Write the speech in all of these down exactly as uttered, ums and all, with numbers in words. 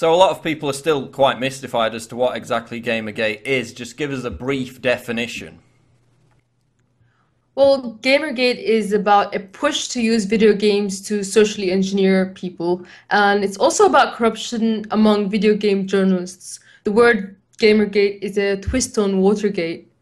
So a lot of people are still quite mystified as to what exactly Gamergate is. Just give us a brief definition. Well, Gamergate is about a push to use video games to socially engineer people. And it's also about corruption among video game journalists. The word Gamergate is a twist on Watergate.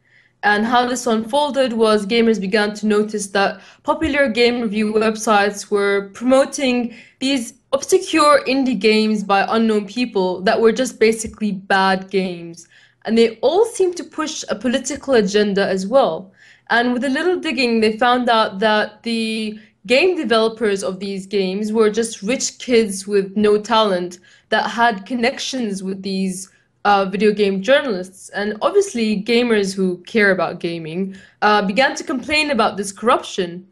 And how this unfolded was gamers began to notice that popular game review websites were promoting these obscure indie games by unknown people that were just basically bad games. And they all seemed to push a political agenda as well. And with a little digging, they found out that the game developers of these games were just rich kids with no talent that had connections with these Uh, video game journalists, and obviously gamers who care about gaming uh, began to complain about this corruption.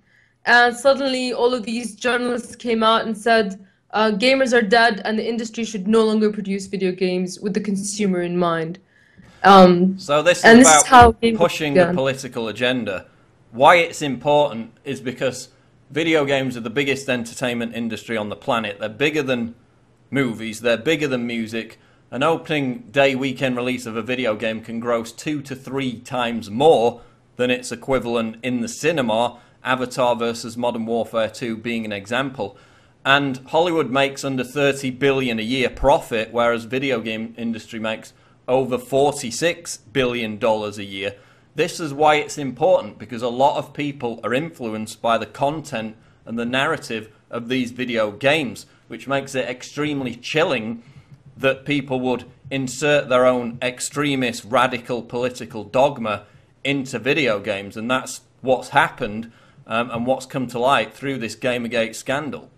And suddenly all of these journalists came out and said uh, gamers are dead and the industry should no longer produce video games with the consumer in mind. Um, so this is and about this is how pushing the political agenda. Why it's important is because video games are the biggest entertainment industry on the planet. They're bigger than movies, they're bigger than music. An opening day weekend release of a video game can gross two to three times more than its equivalent in the cinema, Avatar versus Modern Warfare two being an example. And Hollywood makes under thirty billion dollars a year profit, whereas video game industry makes over forty-six billion dollars a year. This is why it's important, because a lot of people are influenced by the content and the narrative of these video games, which makes it extremely chilling that people would insert their own extremist, radical political dogma into video games. And that's what's happened um, and what's come to light through this Gamergate scandal.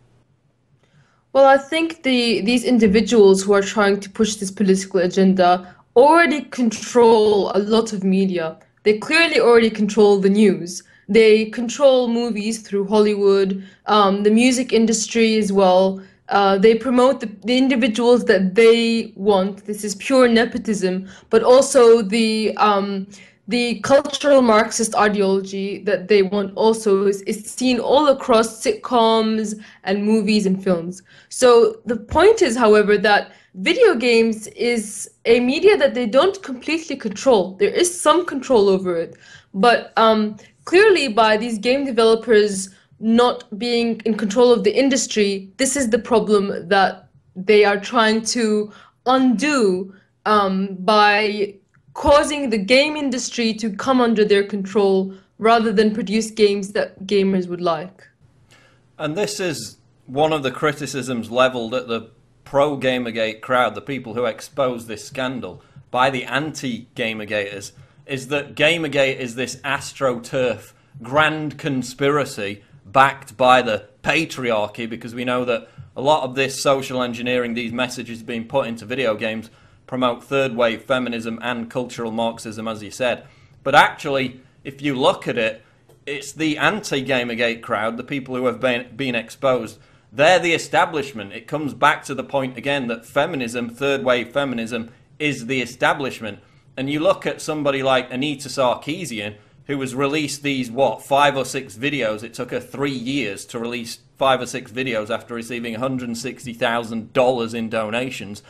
Well, I think the these individuals who are trying to push this political agenda already control a lot of media. They clearly already control the news. They control movies through Hollywood, um, the music industry as well. Uh, they promote the, the individuals that they want. This is pure nepotism, but also the um, the cultural Marxist ideology that they want also is, is seen all across sitcoms and movies and films. So the point is, however, that video games is a media that they don't completely control. There is some control over it, but um, clearly by these game developers not being in control of the industry, this is the problem that they are trying to undo um, by causing the game industry to come under their control rather than produce games that gamers would like. And this is one of the criticisms leveled at the pro-Gamergate crowd, the people who exposed this scandal, by the anti-Gamergaters, is that Gamergate is this astroturf grand conspiracy backed by the patriarchy, because we know that a lot of this social engineering, these messages being put into video games, promote third wave feminism and cultural Marxism, as you said. But actually, if you look at it, it's the anti-Gamergate crowd, the people who have been, been exposed. They're the establishment. It comes back to the point again that feminism, third wave feminism, is the establishment. And you look at somebody like Anita Sarkeesian, who has released these, what, five or six videos. It took her three years to release five or six videos after receiving one hundred sixty thousand dollars in donations.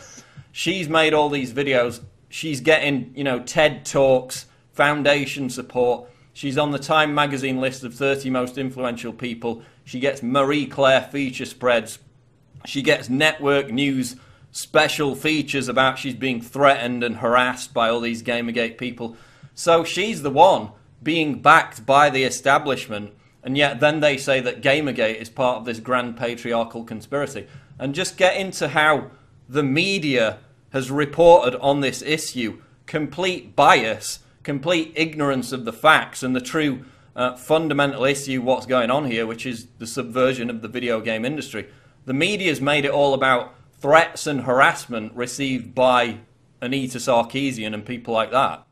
She's made all these videos. She's getting, you know, TED Talks, foundation support. She's on the Time magazine list of thirty most influential people. She gets Marie Claire feature spreads. She gets network news special features about she's being threatened and harassed by all these Gamergate people. So she's the one being backed by the establishment, and yet then they say that Gamergate is part of this grand patriarchal conspiracy. And just get into how the media has reported on this issue. Complete bias, complete ignorance of the facts and the true uh, fundamental issue, what's going on here, which is the subversion of the video game industry. The media's made it all about threats and harassment received by Anita Sarkeesian and people like that.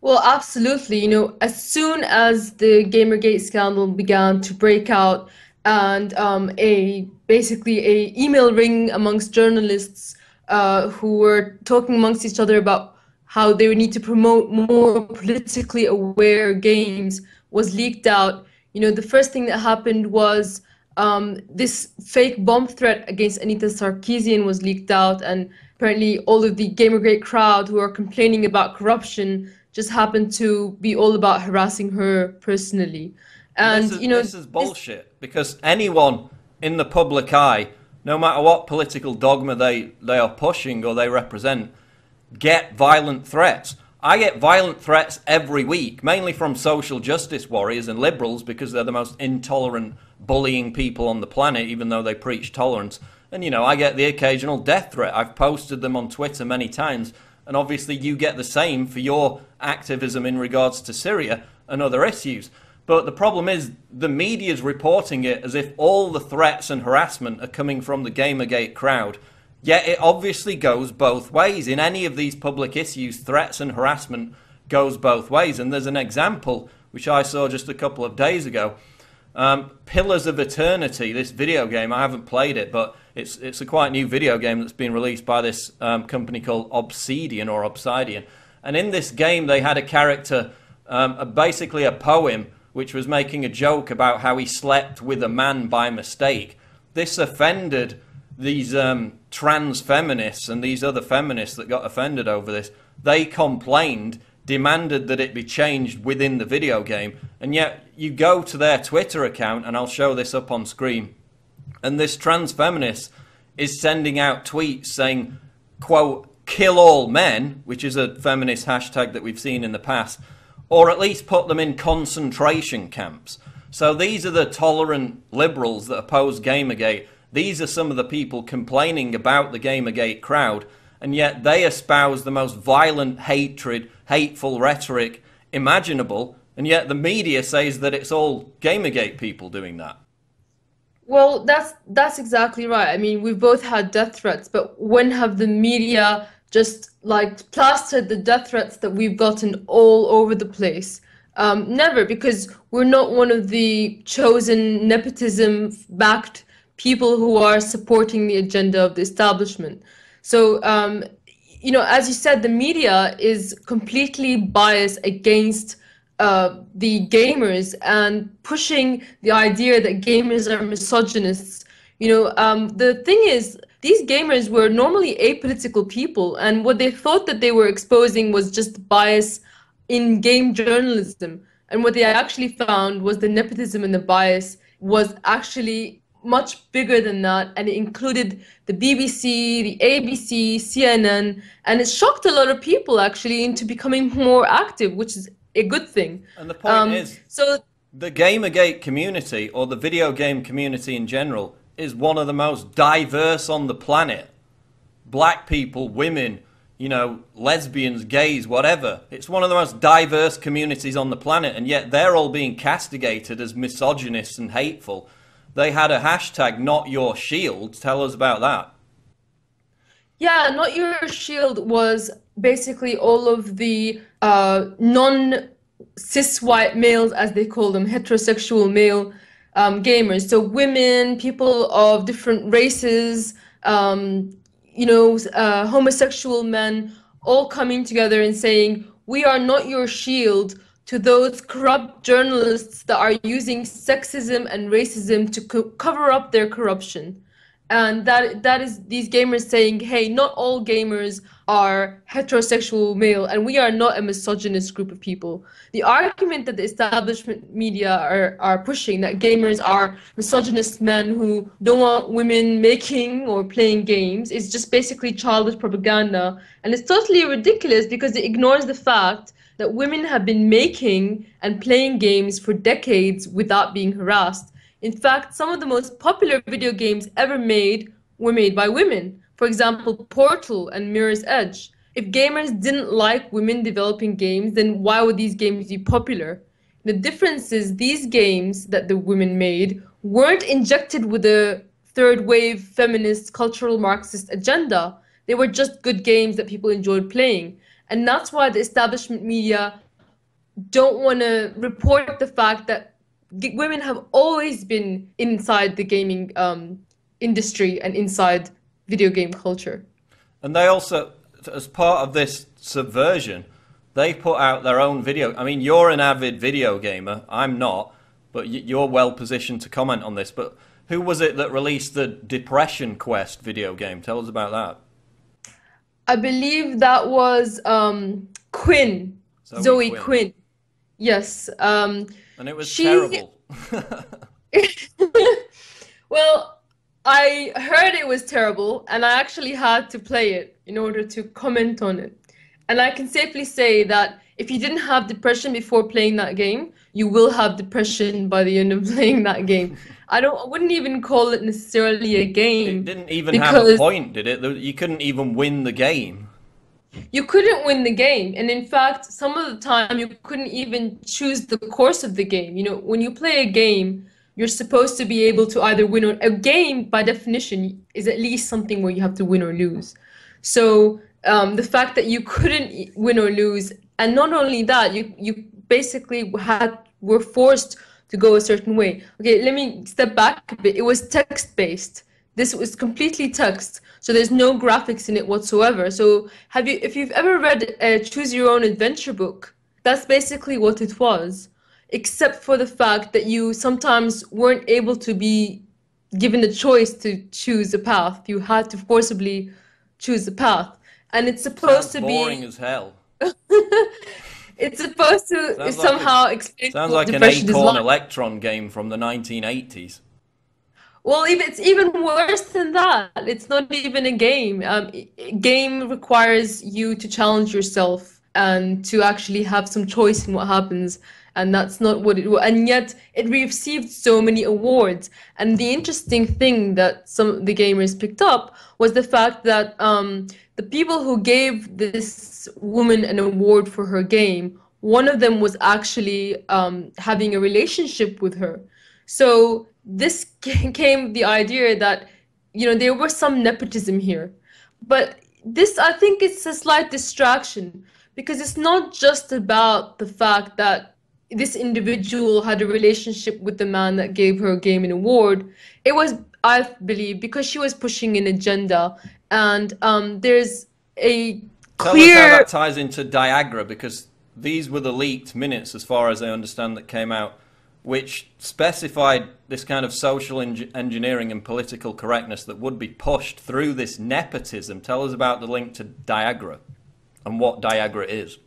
Well, absolutely. You know, as soon as the Gamergate scandal began to break out, and um, a basically a email ring amongst journalists uh, who were talking amongst each other about how they would need to promote more politically aware games was leaked out. You know, the first thing that happened was um, this fake bomb threat against Anita Sarkeesian was leaked out, and apparently all of the Gamergate crowd who are complaining about corruption just happened to be all about harassing her personally. And this is, you know, this is bullshit, this, because anyone in the public eye, no matter what political dogma they, they are pushing or they represent, get violent threats. I get violent threats every week, mainly from social justice warriors and liberals, because they're the most intolerant, bullying people on the planet, even though they preach tolerance. And, you know, I get the occasional death threat. I've posted them on Twitter many times. And obviously you get the same for your activism in regards to Syria and other issues. But the problem is the media's reporting it as if all the threats and harassment are coming from the Gamergate crowd. Yet it obviously goes both ways. In any of these public issues, threats and harassment goes both ways. And there's an example, which I saw just a couple of days ago. Um, Pillars of Eternity, this video game, I haven't played it, but it's, it's a quite new video game that's been released by this um, company called Obsidian or Obsidian. And in this game, they had a character, um, a, basically a poem, which was making a joke about how he slept with a man by mistake. This offended these um, trans feminists and these other feminists that got offended over this. They complained, demanded that it be changed within the video game. And yet you go to their Twitter account, and I'll show this up on screen, and this trans feminist is sending out tweets saying, quote, "kill all men," which is a feminist hashtag that we've seen in the past, or at least put them in concentration camps. So these are the tolerant liberals that oppose Gamergate. These are some of the people complaining about the Gamergate crowd, and yet they espouse the most violent hatred, hateful rhetoric imaginable, and yet the media says that it's all Gamergate people doing that. Well, that's, that's exactly right. I mean, we've both had death threats, but when have the media just like plastered the death threats that we've gotten all over the place? Um, never, because we're not one of the chosen nepotism-backed people who are supporting the agenda of the establishment. So, um, you know, as you said, the media is completely biased against uh, the gamers and pushing the idea that gamers are misogynists. You know, um, the thing is, these gamers were normally apolitical people, and what they thought that they were exposing was just bias in game journalism. And what they actually found was the nepotism and the bias was actually much bigger than that, and it included the B B C, the A B C, C N N, and it shocked a lot of people actually into becoming more active, which is a good thing. And the point um, is, so the Gamergate community, or the video game community in general, is one of the most diverse on the planet. Black people, women, you know, lesbians, gays, whatever. It's one of the most diverse communities on the planet, and yet they're all being castigated as misogynists and hateful. They had a hashtag, Not Your Shield. Tell us about that. Yeah, Not Your Shield was basically all of the uh, non-cis white males, as they call them, heterosexual male um, gamers. So women, people of different races, um, you know, uh, homosexual men, all coming together and saying, we are not your shield to those corrupt journalists that are using sexism and racism to co cover up their corruption. And that that is these gamers saying, hey, not all gamers are heterosexual male, and we are not a misogynist group of people. The argument that the establishment media are, are pushing, that gamers are misogynist men who don't want women making or playing games, is just basically childish propaganda. And it's totally ridiculous because it ignores the fact that women have been making and playing games for decades without being harassed. In fact, some of the most popular video games ever made were made by women. For example, Portal and Mirror's Edge. If gamers didn't like women developing games, then why would these games be popular? The difference is these games that the women made weren't injected with a third wave feminist cultural Marxist agenda. They were just good games that people enjoyed playing. And that's why the establishment media don't want to report the fact that women have always been inside the gaming um, industry and inside video game culture. And they also, as part of this subversion, they put out their own video. I mean, you're an avid video gamer. I'm not, but you're well positioned to comment on this. But Who was it that released the Depression Quest video game? Tell us about that. I believe that was um, Quinn, Zoe, Zoe Quinn. Quinn. Yes. Um, and it was she... terrible. Well, I heard it was terrible, and I actually had to play it in order to comment on it. And I can safely say that if you didn't have depression before playing that game, you will have depression by the end of playing that game. I don't. I wouldn't even call it necessarily a game. It didn't even have a point, did it? You couldn't even win the game. You couldn't win the game. And in fact, some of the time, you couldn't even choose the course of the game. You know, when you play a game, you're supposed to be able to either win or... A game, by definition, is at least something where you have to win or lose. So um, the fact that you couldn't win or lose, and not only that, you, you basically had were forced to go a certain way. Okay, let me step back a bit. It was text-based. This was completely text, so there's no graphics in it whatsoever. So have you, if you've ever read a Choose Your Own Adventure book, that's basically what it was, except for the fact that you sometimes weren't able to be given the choice to choose a path. You had to forcibly choose a path. And it's supposed to be... boring as hell. It's supposed to somehow explain what depression is like. Sounds like an Acorn Electron game from the nineteen eighties. Well, it's even worse than that. It's not even a game. Um, game requires you to challenge yourself and to actually have some choice in what happens. And that's not what it was. And yet it received so many awards. And the interesting thing that some of the gamers picked up was the fact that um, the people who gave this woman an award for her game, one of them was actually um, having a relationship with her. So this came the idea that, you know, there was some nepotism here. But this, I think it's a slight distraction, because it's not just about the fact that this individual had a relationship with the man that gave her a game and award. It was, I believe, because she was pushing an agenda. And um, there's a clear... Tell us how that ties into DiGRA, because these were the leaked minutes, as far as I understand, that came out, which specified this kind of social en engineering and political correctness that would be pushed through this nepotism. Tell us about the link to DiGRA and what DiGRA is.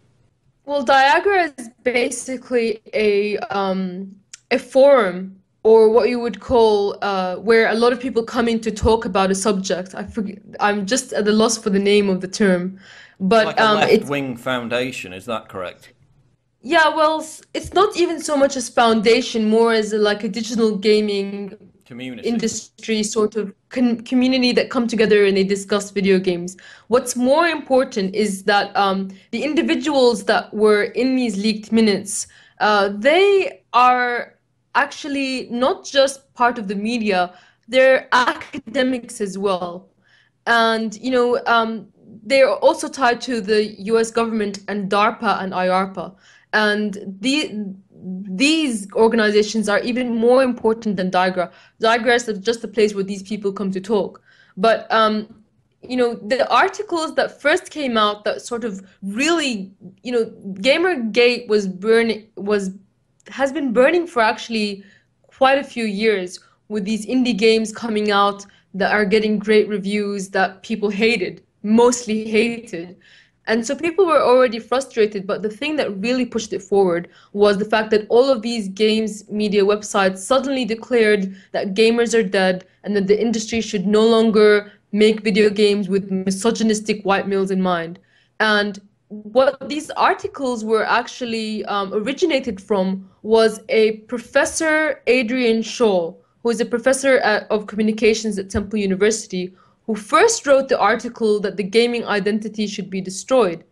Well, DiGRA is basically a, um, a forum, or what you would call, uh, where a lot of people come in to talk about a subject. I forget, I'm just at a loss for the name of the term. But, it's like um, a left-wing foundation, is that correct? Yeah, well, it's not even so much as foundation, more as a, like a digital gaming community. Industry sort of com community that come together and they discuss video games. What's more important is that um, the individuals that were in these leaked minutes, uh, they are actually not just part of the media, they're academics as well. And, you know, um, they're also tied to the U S government and DARPA and I A R P A. And the, these organizations are even more important than DiGRA. DiGRA is just a place where these people come to talk. But, um, you know, the articles that first came out that sort of really, you know, Gamergate was burning, was, has been burning for actually quite a few years, with these indie games coming out that are getting great reviews that people hated, mostly hated. And so people were already frustrated, but the thing that really pushed it forward was the fact that all of these games media websites suddenly declared that gamers are dead and that the industry should no longer make video games with misogynistic white males in mind. And what these articles were actually um, originated from was a professor, Adrian Shaw, who is a professor at, of communications at Temple University, who first wrote the article that the gaming identity should be destroyed.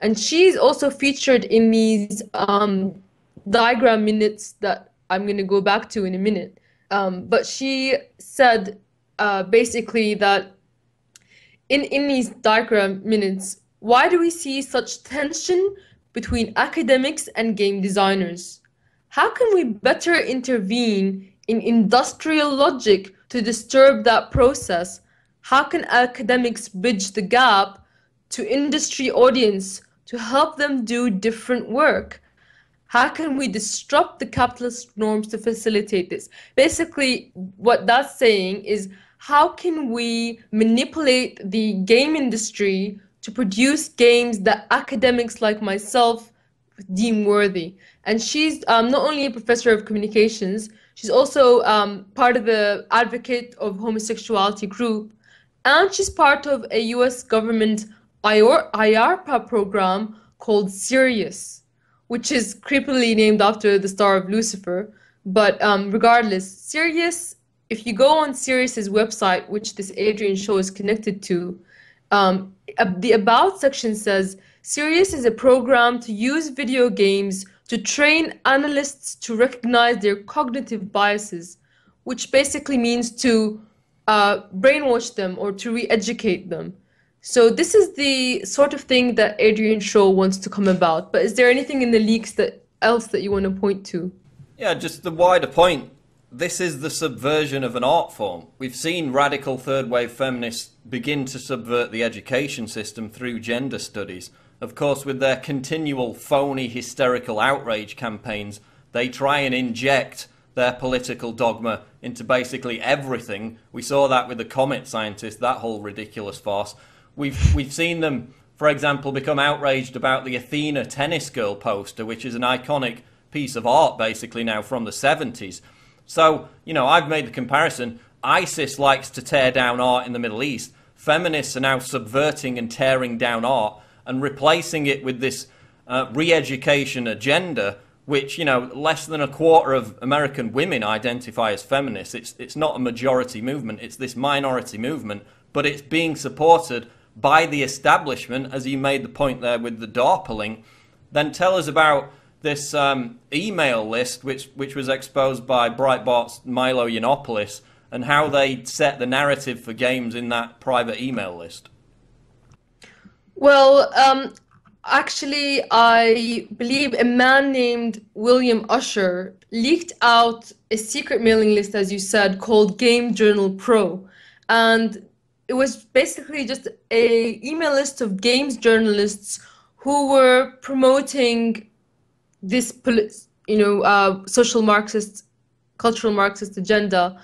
And she's also featured in these um, DiGRA minutes that I'm going to go back to in a minute. Um, but she said uh, basically that in, in these DiGRA minutes, why do we see such tension between academics and game designers? How can we better intervene in industrial logic to disturb that process? How can academics bridge the gap to industry audience to help them do different work? How can we disrupt the capitalist norms to facilitate this? Basically, what that's saying is, how can we manipulate the game industry to produce games that academics like myself deem worthy? And she's um, not only a professor of communications, she's also um, part of the Advocate of Homosexuality group, and she's part of a U S government I A R P A program called Sirius, which is creepily named after the star of Lucifer. But um, regardless, Sirius, if you go on Sirius's website, which this Adrian Shaw is connected to, um, the About section says, Sirius is a program to use video games to train analysts to recognize their cognitive biases, which basically means to uh, brainwash them or to re-educate them. So this is the sort of thing that Adrian Shaw wants to come about. But is there anything in the leaks that else that you want to point to? Yeah, just the wider point. This is the subversion of an art form. We've seen radical third wave feminists begin to subvert the education system through gender studies. Of course, with their continual phony hysterical outrage campaigns, they try and inject their political dogma into basically everything. We saw that with the comet scientists, that whole ridiculous farce. We've, we've seen them, for example, become outraged about the Athena tennis girl poster, which is an iconic piece of art basically now from the seventies. So, you know, I've made the comparison. ISIS likes to tear down art in the Middle East. Feminists are now subverting and tearing down art and replacing it with this uh, re-education agenda, which, you know, less than a quarter of American women identify as feminists. It's, it's not a majority movement. It's this minority movement, but it's being supported by the establishment, as you made the point there with the DARPA link. Then tell us about this um, email list, which, which was exposed by Breitbart's Milo Yiannopoulos, and how they set the narrative for games in that private email list. Well, um, actually, I believe a man named William Usher leaked out a secret mailing list, as you said, called Game Journal Pro. And it was basically just an email list of games journalists who were promoting this, you know, uh, social Marxist, cultural Marxist agenda,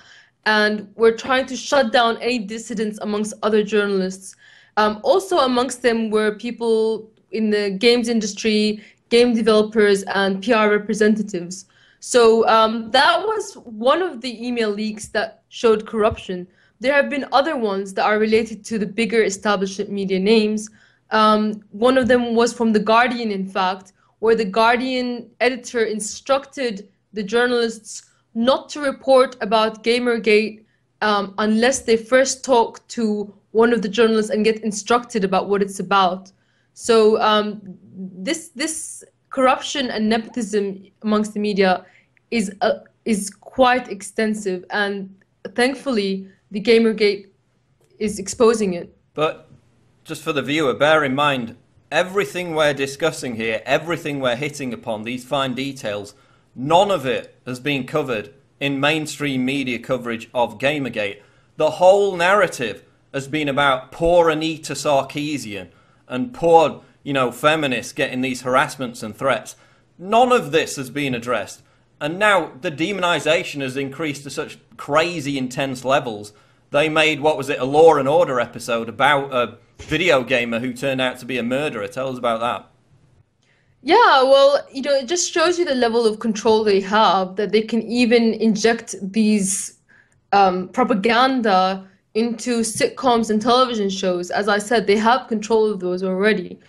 and we're trying to shut down any dissidents amongst other journalists. Um, also amongst them were people in the games industry, game developers, and P R representatives. So um, that was one of the email leaks that showed corruption. There have been other ones that are related to the bigger establishment media names. Um, one of them was from The Guardian, in fact, where the Guardian editor instructed the journalists not to report about Gamergate um, unless they first talk to one of the journalists and get instructed about what it's about. So um, this this corruption and nepotism amongst the media is uh, is quite extensive, and thankfully the Gamergate is exposing it. But just for the viewer, bear in mind, everything we're discussing here, everything we're hitting upon, these fine details, none of it has been covered in mainstream media coverage of Gamergate. The whole narrative has been about poor Anita Sarkeesian and poor, you know, feminists getting these harassments and threats. None of this has been addressed. And now the demonization has increased to such crazy, intense levels. They made, what was it, a Law and Order episode about a video gamer who turned out to be a murderer. Tell us about that. Yeah, well, you know, it just shows you the level of control they have, that they can even inject these um, propaganda into sitcoms and television shows. As I said, they have control of those already.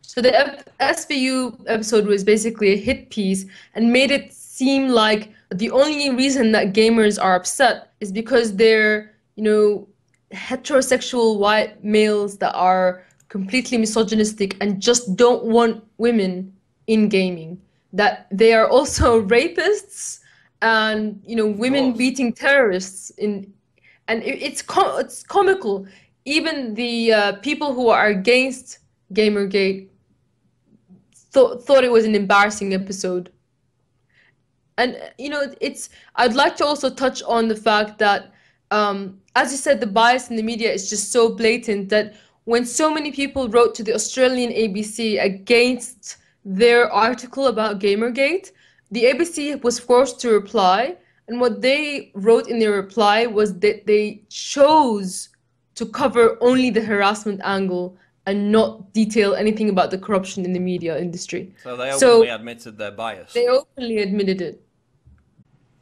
So the S V U episode was basically a hit piece and made it seem like the only reason that gamers are upset is because they're, you know, heterosexual white males that are completely misogynistic and just don't want women in gaming, that they are also rapists and, you know, women beating terrorists in, and it, it's com it's comical. Even the uh, people who are against Gamergate th thought it was an embarrassing episode. And, you know, it's, I'd like to also touch on the fact that um, as you said, the bias in the media is just so blatant that when so many people wrote to the Australian A B C against their article about Gamergate, the A B C was forced to reply, and what they wrote in their reply was that they chose to cover only the harassment angle and not detail anything about the corruption in the media industry. So they openly so admitted their bias. They openly admitted it.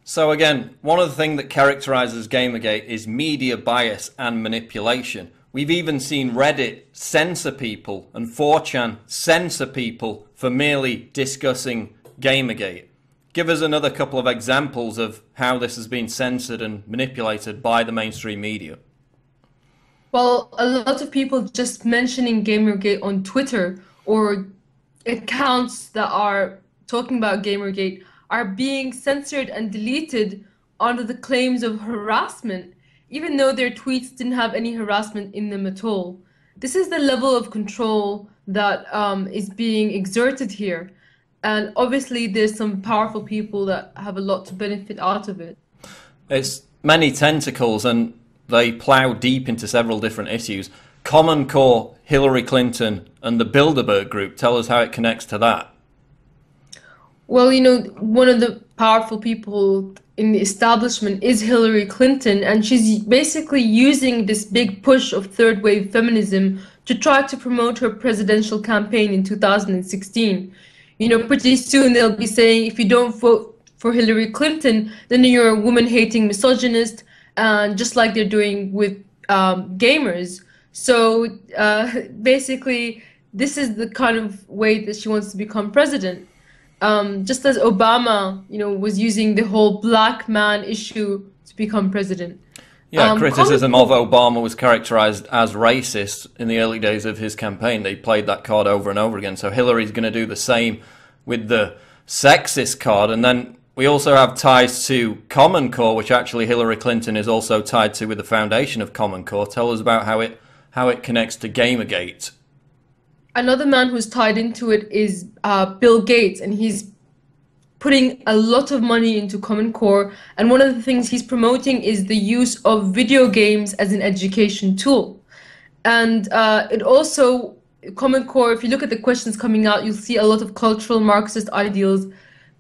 So again, one of the things that characterizes Gamergate is media bias and manipulation. We've even seen Reddit censor people and four chan censor people for merely discussing Gamergate. Give us another couple of examples of how this has been censored and manipulated by the mainstream media. Well, a lot of people just mentioning Gamergate on Twitter or accounts that are talking about Gamergate are being censored and deleted under the claims of harassment, even though their tweets didn't have any harassment in them at all. This is the level of control that um, is being exerted here. And obviously there's some powerful people that have a lot to benefit out of it. It's many tentacles and they plow deep into several different issues. Common Core, Hillary Clinton and the Bilderberg Group, tell us how it connects to that. Well, you know, one of the powerful people in the establishment is Hillary Clinton, and she's basically using this big push of third wave feminism to try to promote her presidential campaign in two thousand sixteen. You know, pretty soon they'll be saying, if you don't vote for Hillary Clinton, then you're a woman-hating misogynist, and just like they're doing with um, gamers. So uh, basically, this is the kind of way that she wants to become president. Um, just as Obama, you know, was using the whole black man issue to become president. Yeah, um, criticism of Obama was characterized as racist in the early days of his campaign. They played that card over and over again. So Hillary's going to do the same with the sexist card. And then we also have ties to Common Core, which actually Hillary Clinton is also tied to with the foundation of Common Core. Tell us about how it, how it connects to Gamergate. Another man who's tied into it is uh, Bill Gates, and he's putting a lot of money into Common Core. And one of the things he's promoting is the use of video games as an education tool. And uh, it also, Common Core, if you look at the questions coming out, you'll see a lot of cultural Marxist ideals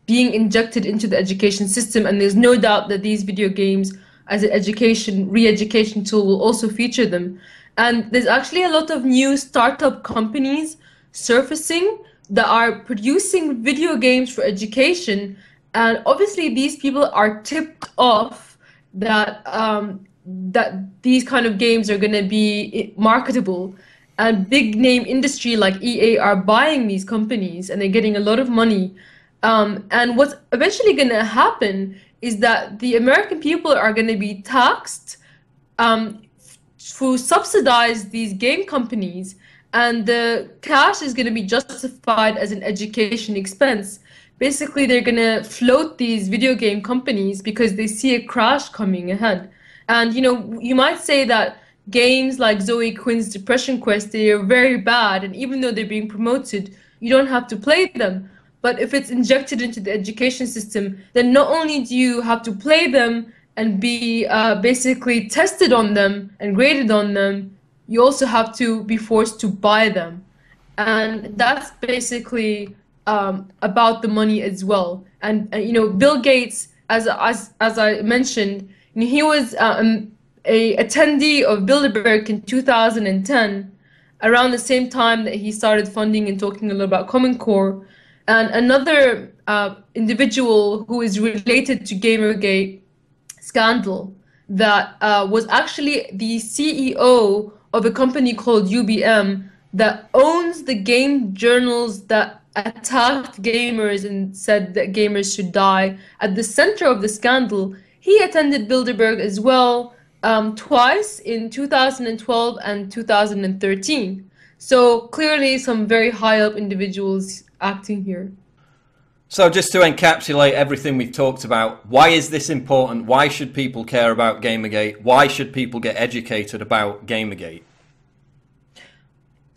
being injected into the education system. And there's no doubt that these video games as an education, re-education tool will also feature them. And there's actually a lot of new startup companies surfacing that are producing video games for education. And obviously these people are tipped off that, um, that these kind of games are gonna be marketable. And big name industry like E A are buying these companies and they're getting a lot of money. Um, and what's eventually gonna happen is that the American people are gonna be taxed um, who subsidize these game companies, and the cash is going to be justified as an education expense. Basically, they're going to float these video game companies because they see a crash coming ahead. And, you know, you might say that games like Zoe Quinn's Depression Quest, they are very bad, and even though they're being promoted, you don't have to play them. But if it's injected into the education system, then not only do you have to play them, and be uh, basically tested on them and graded on them, you also have to be forced to buy them. And that's basically um, about the money as well. And, and you know, Bill Gates, as, as, as I mentioned, he was um, a attendee of Bilderberg in two thousand ten, around the same time that he started funding and talking a little about Common Core. And another uh, individual who is related to Gamergate scandal that uh, was actually the C E O of a company called U B M that owns the game journals that attacked gamers and said that gamers should die. At the center of the scandal, he attended Bilderberg as well um, twice in two thousand twelve and two thousand thirteen. So clearly some very high up individuals acting here. So just to encapsulate everything we've talked about, why is this important? Why should people care about Gamergate? Why should people get educated about Gamergate?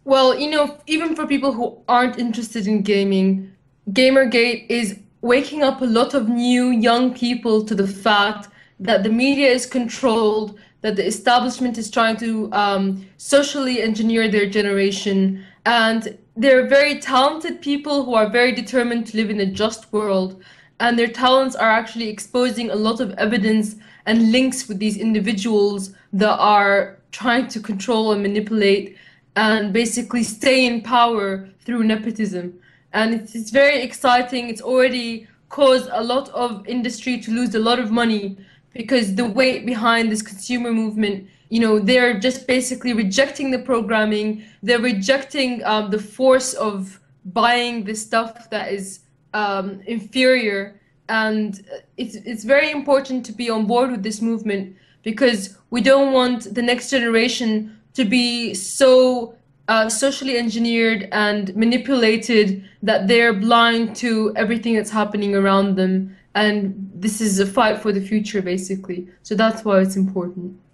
Well, you know, even for people who aren't interested in gaming, Gamergate is waking up a lot of new young people to the fact that the media is controlled, that the establishment is trying to um, socially engineer their generation, And they're very talented people who are very determined to live in a just world. And their talents are actually exposing a lot of evidence and links with these individuals that are trying to control and manipulate and basically stay in power through nepotism. And it's, it's very exciting. It's already caused a lot of industry to lose a lot of money because the weight behind this consumer movement, you know, they're just basically rejecting the programming. They're rejecting um, the force of buying the stuff that is um, inferior. And it's, it's very important to be on board with this movement because we don't want the next generation to be so uh, socially engineered and manipulated that they're blind to everything that's happening around them. And this is a fight for the future, basically. So that's why it's important.